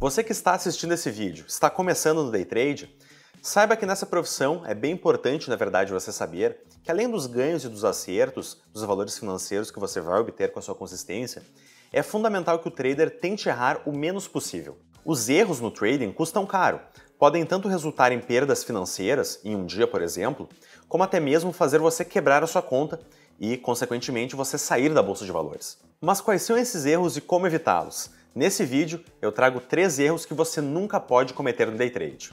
Você que está assistindo esse vídeo, está começando no Day Trade, saiba que nessa profissão é bem importante, na verdade, você saber que além dos ganhos e dos acertos, dos valores financeiros que você vai obter com a sua consistência, é fundamental que o trader tente errar o menos possível. Os erros no trading custam caro, podem tanto resultar em perdas financeiras, em um dia, por exemplo, como até mesmo fazer você quebrar a sua conta e, consequentemente, você sair da bolsa de valores. Mas quais são esses erros e como evitá-los? Nesse vídeo, eu trago 3 erros que você nunca pode cometer no Day Trade.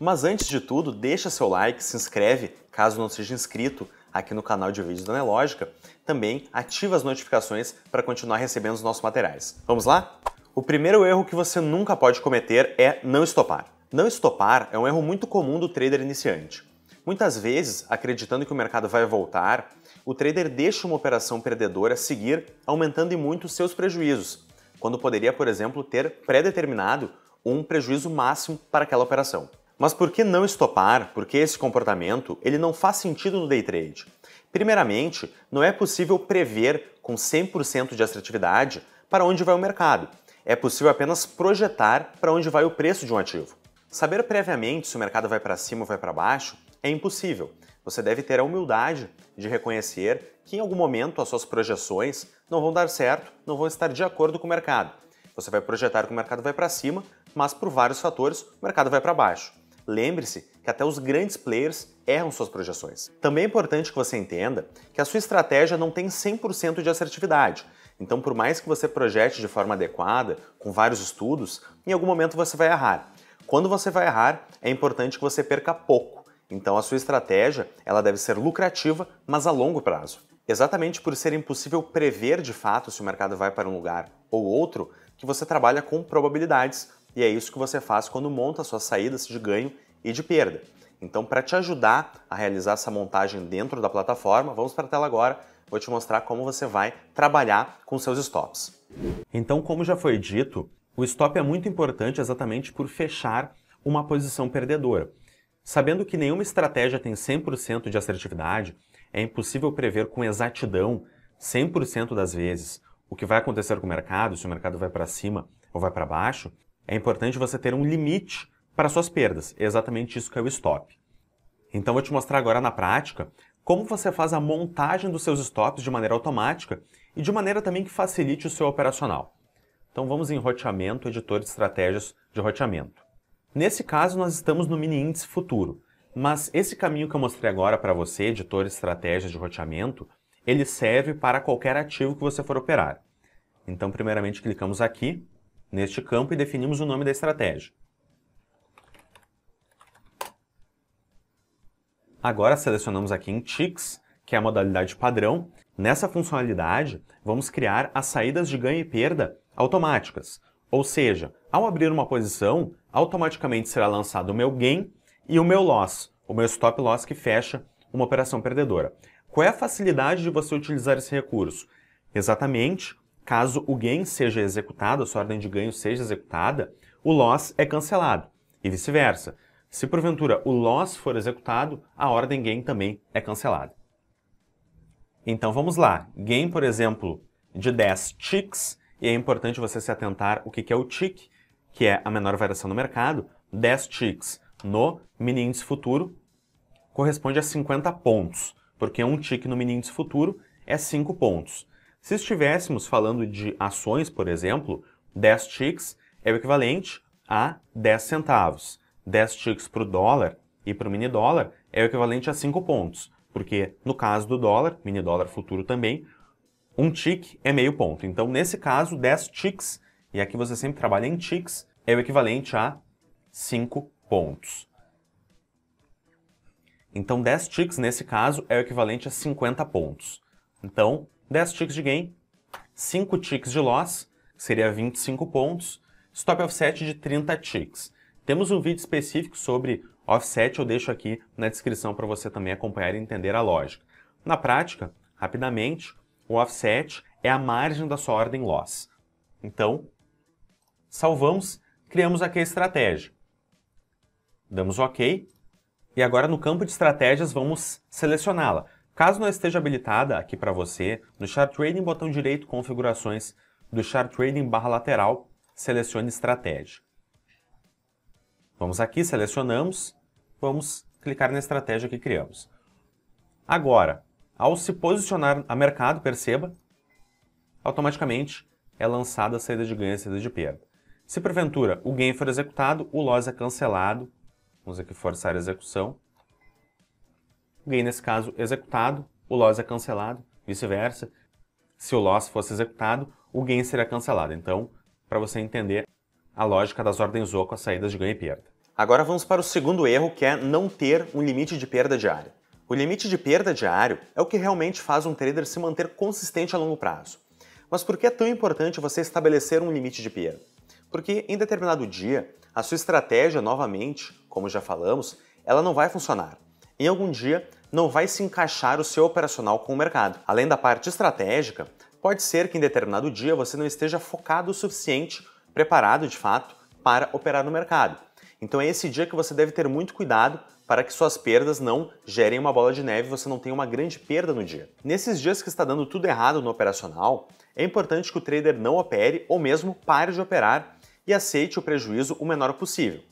Mas antes de tudo, deixa seu like, se inscreve, caso não seja inscrito, aqui no canal de vídeos da Nelogica. Também ativa as notificações para continuar recebendo os nossos materiais. Vamos lá? O primeiro erro que você nunca pode cometer é não estopar. Não estopar é um erro muito comum do trader iniciante. Muitas vezes, acreditando que o mercado vai voltar, o trader deixa uma operação perdedora seguir, aumentando em muito seus prejuízos, quando poderia, por exemplo, ter pré-determinado um prejuízo máximo para aquela operação. Mas por que não estopar? Porque esse comportamento ele não faz sentido no day trade. Primeiramente, não é possível prever com 100% de assertividade para onde vai o mercado. É possível apenas projetar para onde vai o preço de um ativo. Saber previamente se o mercado vai para cima ou vai para baixo é impossível. Você deve ter a humildade de reconhecer que em algum momento as suas projeções não vão dar certo, não vão estar de acordo com o mercado. Você vai projetar que o mercado vai para cima, mas por vários fatores o mercado vai para baixo. Lembre-se que até os grandes players erram suas projeções. Também é importante que você entenda que a sua estratégia não tem 100% de assertividade. Então, por mais que você projete de forma adequada, com vários estudos, em algum momento você vai errar. Quando você vai errar, é importante que você perca pouco. Então a sua estratégia ela deve ser lucrativa, mas a longo prazo. Exatamente por ser impossível prever de fato se o mercado vai para um lugar ou outro, que você trabalha com probabilidades, e é isso que você faz quando monta suas saídas de ganho e de perda. Então, para te ajudar a realizar essa montagem dentro da plataforma, vamos para a tela agora, vou te mostrar como você vai trabalhar com seus stops. Então, como já foi dito, o stop é muito importante exatamente por fechar uma posição perdedora. Sabendo que nenhuma estratégia tem 100% de assertividade, é impossível prever com exatidão 100% das vezes o que vai acontecer com o mercado, se o mercado vai para cima ou vai para baixo, é importante você ter um limite para suas perdas, é exatamente isso que é o stop. Então vou te mostrar agora na prática como você faz a montagem dos seus stops de maneira automática e de maneira também que facilite o seu operacional. Então vamos em roteamento, editor de estratégias de roteamento. Nesse caso, nós estamos no mini índice futuro, mas esse caminho que eu mostrei agora para você, editor de estratégias de roteamento, ele serve para qualquer ativo que você for operar. Então, primeiramente, clicamos aqui, neste campo, e definimos o nome da estratégia. Agora, selecionamos aqui em TICS, que é a modalidade padrão. Nessa funcionalidade, vamos criar as saídas de ganho e perda automáticas, ou seja, ao abrir uma posição, automaticamente será lançado o meu gain e o meu loss, o meu stop loss que fecha uma operação perdedora. Qual é a facilidade de você utilizar esse recurso? Exatamente, caso o gain seja executado, a sua ordem de ganho seja executada, o loss é cancelado e vice-versa. Se porventura o loss for executado, a ordem gain também é cancelada. Então vamos lá, gain, por exemplo, de 10 ticks, e é importante você se atentar o que é o tick, que é a menor variação no mercado. 10 ticks no mini índice futuro corresponde a 50 pontos, porque um tick no mini índice futuro é 5 pontos. Se estivéssemos falando de ações, por exemplo, 10 ticks é o equivalente a 10 centavos. 10 ticks para o dólar e para o mini dólar é o equivalente a 5 pontos, porque no caso do dólar, mini dólar futuro também, um tick é meio ponto. Então, nesse caso, 10 ticks, e aqui você sempre trabalha em ticks, é o equivalente a 5 pontos. Então, 10 ticks, nesse caso, é o equivalente a 50 pontos. Então, 10 ticks de gain, 5 ticks de loss, que seria 25 pontos, stop offset de 30 ticks. Temos um vídeo específico sobre offset, eu deixo aqui na descrição para você também acompanhar e entender a lógica. Na prática, rapidamente, o offset é a margem da sua ordem loss. Então, salvamos, criamos aqui a estratégia. Damos OK. E agora no campo de estratégias vamos selecioná-la. Caso não esteja habilitada aqui para você, no Chart Trading, botão direito, configurações, do Chart Trading, barra lateral, selecione estratégia. Vamos aqui, selecionamos, vamos clicar na estratégia que criamos. Agora, ao se posicionar a mercado, perceba, automaticamente é lançada a saída de ganho e a saída de perda. Se porventura o gain for executado, o loss é cancelado. Vamos aqui forçar a execução. O gain, nesse caso, executado, o loss é cancelado, vice-versa. Se o loss fosse executado, o gain seria cancelado. Então, para você entender a lógica das ordens OCO, as saídas de ganho e perda. Agora vamos para o segundo erro, que é não ter um limite de perda diária. O limite de perda diário é o que realmente faz um trader se manter consistente a longo prazo. Mas por que é tão importante você estabelecer um limite de perda? Porque em determinado dia, a sua estratégia, novamente, como já falamos, ela não vai funcionar. Em algum dia, não vai se encaixar o seu operacional com o mercado. Além da parte estratégica, pode ser que em determinado dia você não esteja focado o suficiente, preparado de fato, para operar no mercado. Então é esse dia que você deve ter muito cuidado para que suas perdas não gerem uma bola de neve e você não tenha uma grande perda no dia. Nesses dias que está dando tudo errado no operacional, é importante que o trader não opere ou mesmo pare de operar e aceite o prejuízo o menor possível.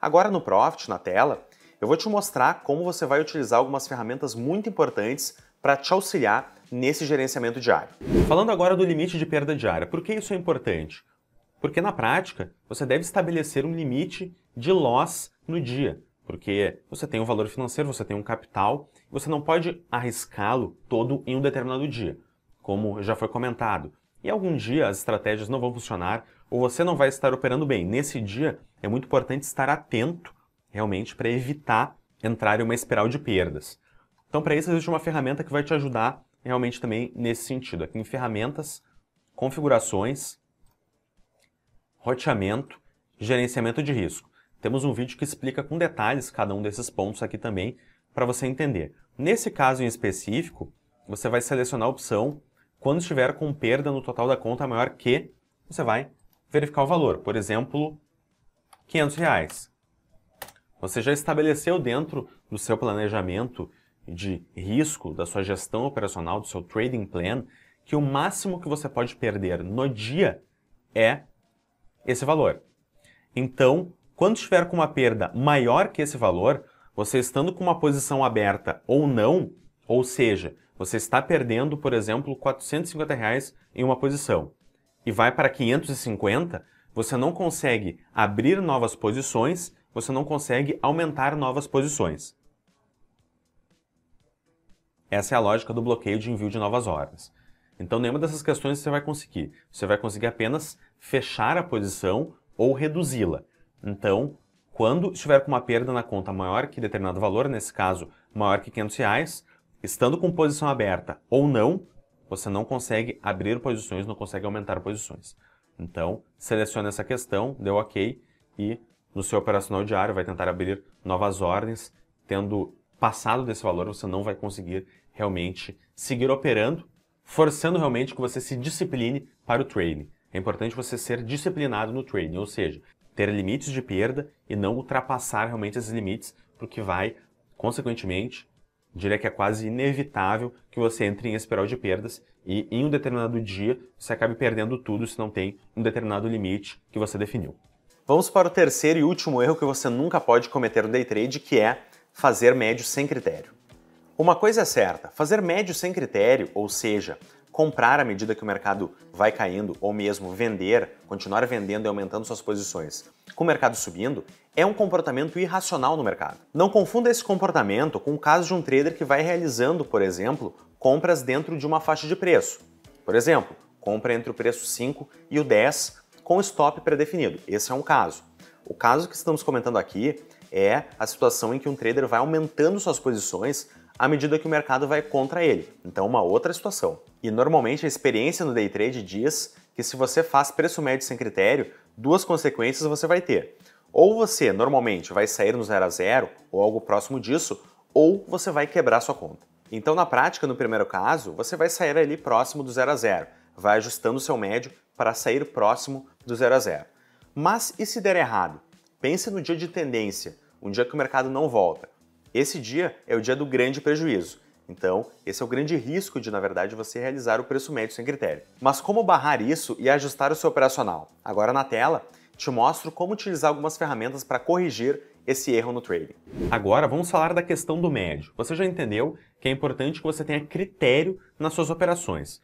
Agora no Profit, na tela, eu vou te mostrar como você vai utilizar algumas ferramentas muito importantes para te auxiliar nesse gerenciamento diário. Falando agora do limite de perda diária, por que isso é importante? Porque na prática, você deve estabelecer um limite de loss no dia, porque você tem um valor financeiro, você tem um capital, você não pode arriscá-lo todo em um determinado dia, como já foi comentado. E algum dia as estratégias não vão funcionar ou você não vai estar operando bem. Nesse dia, é muito importante estar atento realmente para evitar entrar em uma espiral de perdas. Então, para isso, existe uma ferramenta que vai te ajudar realmente também nesse sentido. Aqui em ferramentas, configurações, roteamento, gerenciamento de risco. Temos um vídeo que explica com detalhes cada um desses pontos aqui também para você entender. Nesse caso em específico, você vai selecionar a opção quando estiver com perda no total da conta maior que você vai verificar o valor. Por exemplo, R$ 500. Você já estabeleceu dentro do seu planejamento de risco, da sua gestão operacional, do seu trading plan, que o máximo que você pode perder no dia é esse valor. Então, quando estiver com uma perda maior que esse valor, você estando com uma posição aberta ou não, ou seja, você está perdendo, por exemplo, R$ 450 em uma posição e vai para 550, você não consegue abrir novas posições, você não consegue aumentar novas posições. Essa é a lógica do bloqueio de envio de novas ordens. Então, nenhuma dessas questões você vai conseguir. Você vai conseguir apenas fechar a posição ou reduzi-la. Então, quando estiver com uma perda na conta maior que determinado valor, nesse caso, maior que R$ 500, estando com posição aberta ou não, você não consegue abrir posições, não consegue aumentar posições. Então, selecione essa questão, deu OK e no seu operacional diário vai tentar abrir novas ordens. Tendo passado desse valor, você não vai conseguir realmente seguir operando, forçando realmente que você se discipline para o trading. É importante você ser disciplinado no trading, ou seja, ter limites de perda e não ultrapassar realmente esses limites, porque vai, consequentemente, diria que é quase inevitável que você entre em espiral de perdas e em um determinado dia você acabe perdendo tudo se não tem um determinado limite que você definiu. Vamos para o terceiro e último erro que você nunca pode cometer no day trade, que é fazer médio sem critério. Uma coisa é certa, fazer médio sem critério, ou seja, comprar à medida que o mercado vai caindo ou mesmo vender, continuar vendendo e aumentando suas posições com o mercado subindo, é um comportamento irracional no mercado. Não confunda esse comportamento com o caso de um trader que vai realizando, por exemplo, compras dentro de uma faixa de preço. Por exemplo, compra entre o preço 5 e o 10 com stop pré-definido. Esse é um caso. O caso que estamos comentando aqui é a situação em que um trader vai aumentando suas posições à medida que o mercado vai contra ele. Então, uma outra situação. E normalmente a experiência no day trade diz que se você faz preço médio sem critério, duas consequências você vai ter. Ou você normalmente vai sair no 0 a 0 ou algo próximo disso, ou você vai quebrar sua conta. Então, na prática, no primeiro caso, você vai sair ali próximo do 0 a 0, vai ajustando o seu médio para sair próximo do 0 a 0. Mas e se der errado? Pense no dia de tendência, um dia que o mercado não volta. Esse dia é o dia do grande prejuízo. Então, esse é o grande risco de, na verdade, você realizar o preço médio sem critério. Mas como barrar isso e ajustar o seu operacional? Agora na tela, te mostro como utilizar algumas ferramentas para corrigir esse erro no trading. Agora vamos falar da questão do médio. Você já entendeu que é importante que você tenha critério nas suas operações.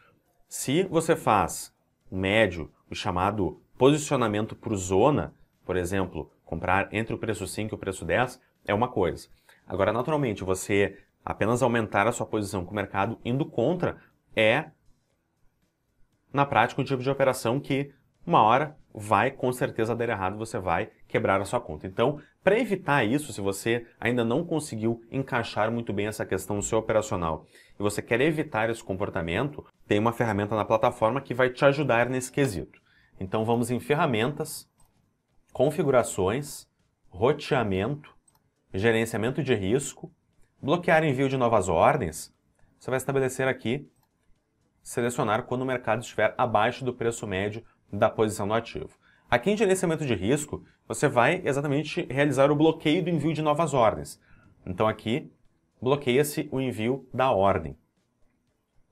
Se você faz o médio, o chamado posicionamento por zona, por exemplo, comprar entre o preço 5 e o preço 10, é uma coisa. Agora, naturalmente, você apenas aumentar a sua posição com o mercado indo contra é, na prática, um tipo de operação que uma hora vai com certeza dar errado, você vai quebrar a sua conta. Então, para evitar isso, se você ainda não conseguiu encaixar muito bem essa questão no seu operacional e você quer evitar esse comportamento, tem uma ferramenta na plataforma que vai te ajudar nesse quesito. Então vamos em ferramentas, configurações, roteamento, gerenciamento de risco, bloquear envio de novas ordens. Você vai estabelecer aqui, selecionar quando o mercado estiver abaixo do preço médio da posição do ativo. Aqui em gerenciamento de risco, você vai exatamente realizar o bloqueio do envio de novas ordens. Então aqui, bloqueia-se o envio da ordem,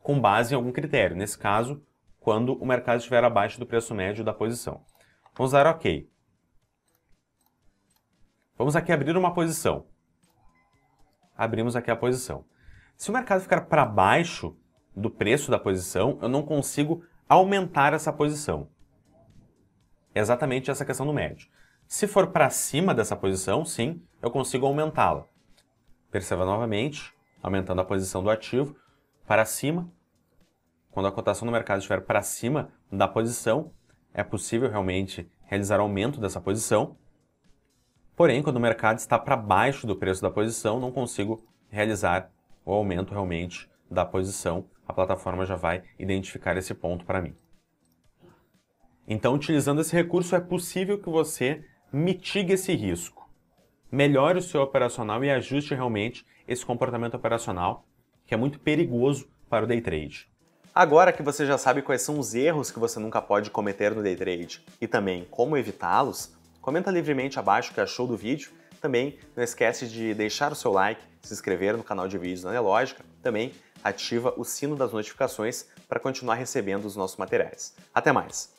com base em algum critério, nesse caso, quando o mercado estiver abaixo do preço médio da posição. Vamos dar OK. Vamos aqui abrir uma posição. Abrimos aqui a posição. Se o mercado ficar para baixo do preço da posição, eu não consigo aumentar essa posição. É exatamente essa questão do médio. Se for para cima dessa posição, sim, eu consigo aumentá-la. Perceba novamente, aumentando a posição do ativo para cima. Quando a cotação do mercado estiver para cima da posição, é possível realmente realizar aumento dessa posição. Porém, quando o mercado está para baixo do preço da posição, não consigo realizar o aumento realmente da posição. A plataforma já vai identificar esse ponto para mim. Então, utilizando esse recurso, é possível que você mitigue esse risco, melhore o seu operacional e ajuste realmente esse comportamento operacional, que é muito perigoso para o day trade. Agora que você já sabe quais são os erros que você nunca pode cometer no day trade e também como evitá-los, comenta livremente abaixo o que achou do vídeo. Também não esquece de deixar o seu like, se inscrever no canal de vídeos da Nelogica. Também ativa o sino das notificações para continuar recebendo os nossos materiais. Até mais!